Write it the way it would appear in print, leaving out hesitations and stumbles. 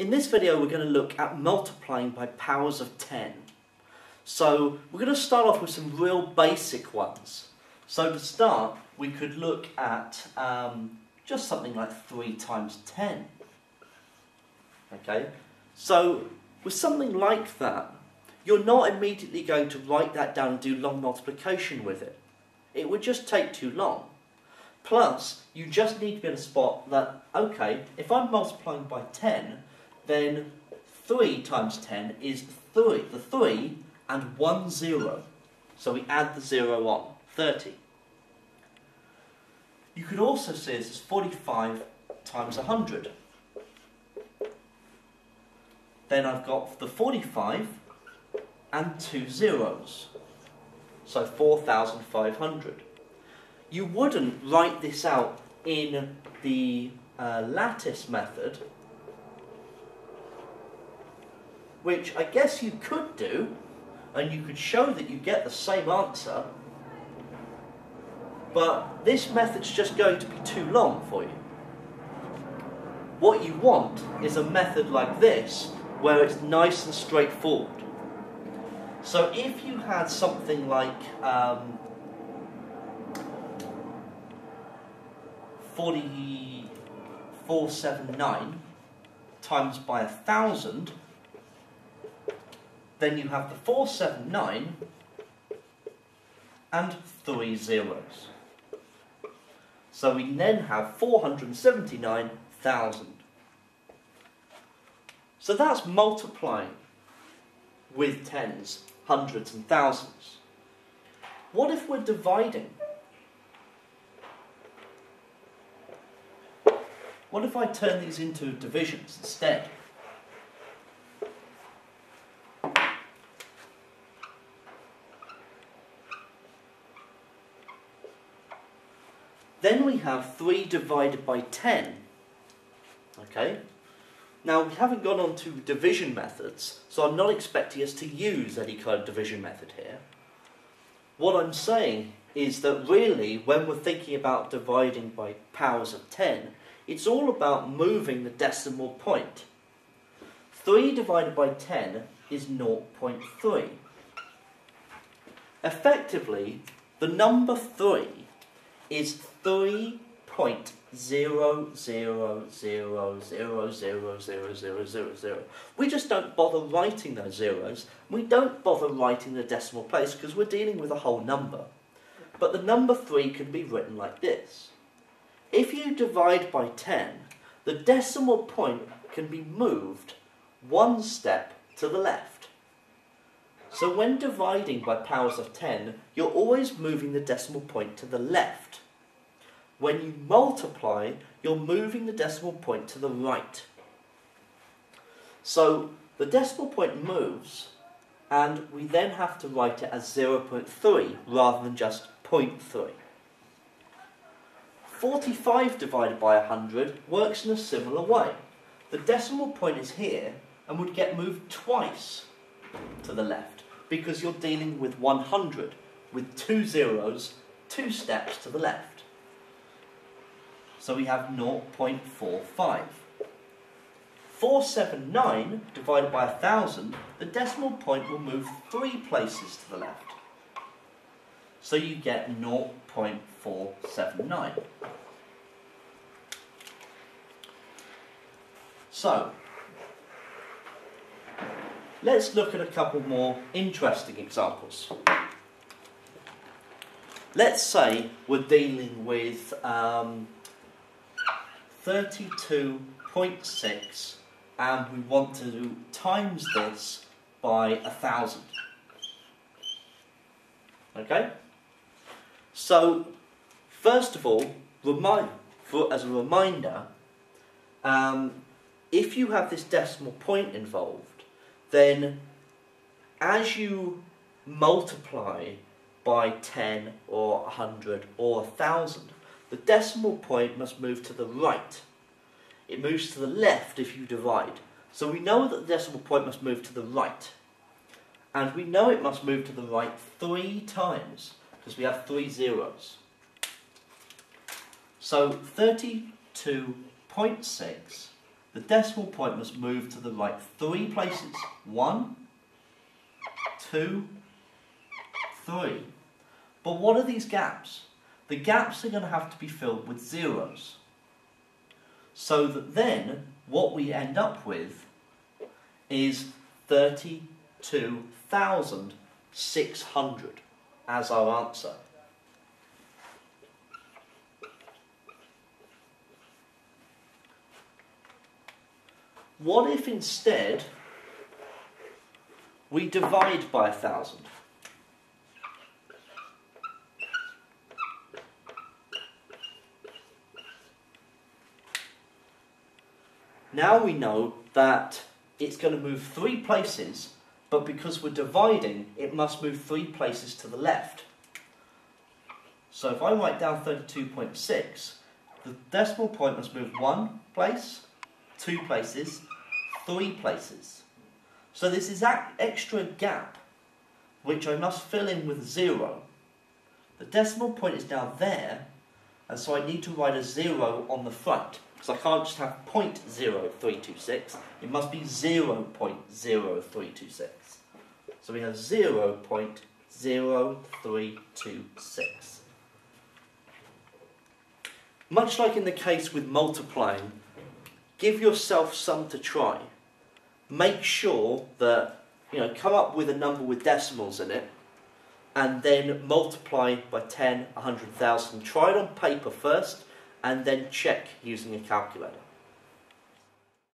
In this video we're going to look at multiplying by powers of 10. So we're going to start off with some real basic ones. So to start we could look at just something like 3 times 10. Okay, so with something like that you're not immediately going to write that down and do long multiplication with it. It would just take too long. Plus, you just need to be able to spot that, okay, if I'm multiplying by 10, then 3 times 10 is 3, the 3 and 1 0. So we add the 0 on, 30. You could also see this as 45 times 100. Then I've got the 45 and 2 zeros. So 4,500. You wouldn't write this out in the lattice method, which I guess you could do, and you could show that you get the same answer, but this method's just going to be too long for you. What you want is a method like this, where it's nice and straightforward. So if you had something like 4,479 times by 1,000, then you have the 479 and 3 zeros. So we then have 479,000. So that's multiplying with tens, hundreds and thousands. What if we're dividing? What if I turn these into divisions instead? Then we have 3 divided by 10. Okay? Now we haven't gone on to division methods, so I'm not expecting us to use any kind of division method here. What I'm saying is that really when we're thinking about dividing by powers of 10, it's all about moving the decimal point. 3 divided by 10 is 0.3. Effectively, the number 3 is 3.0000000000. We just don't bother writing those zeros. We don't bother writing the decimal place because we're dealing with a whole number. But the number 3 can be written like this. If you divide by 10, the decimal point can be moved one step to the left. So when dividing by powers of 10, you're always moving the decimal point to the left. When you multiply, you're moving the decimal point to the right. So the decimal point moves, and we then have to write it as 0.3 rather than just 0.3. 45 divided by 100 works in a similar way. The decimal point is here and would get moved twice to the left because you're dealing with 100 with 2 zeros, 2 steps to the left. So we have 0.45. 479 divided by 1,000, the decimal point will move 3 places to the left. So you get 0.479. So, let's look at a couple more interesting examples. Let's say we're dealing with 32.6 and we want to times this by 1,000. Okay? So, first of all, as a reminder, if you have this decimal point involved, then as you multiply by 10 or 100 or 1,000, the decimal point must move to the right. It moves to the left if you divide. So we know that the decimal point must move to the right. And we know it must move to the right 3 times, because we have 3 zeros. So 32.6 the decimal point must move to the right 3 places. 1, 2, 3. But what are these gaps? The gaps are going to have to be filled with zeros, so that then what we end up with is 32,600 as our answer. What if instead we divide by 1,000? Now we know that it's going to move 3 places, but because we're dividing, it must move 3 places to the left. So if I write down 32.6, the decimal point must move 1 place, 2 places, 3 places. So this is that extra gap, which I must fill in with 0. The decimal point is now there, and so I need to write a 0 on the front, because I can't just have 0.0326, it must be 0.0326. So we have 0.0326. Much like in the case with multiplying, give yourself some to try. Make sure that, come up with a number with decimals in it, and then multiply by 10, 100,000. Try it on paper first, and then check using a calculator.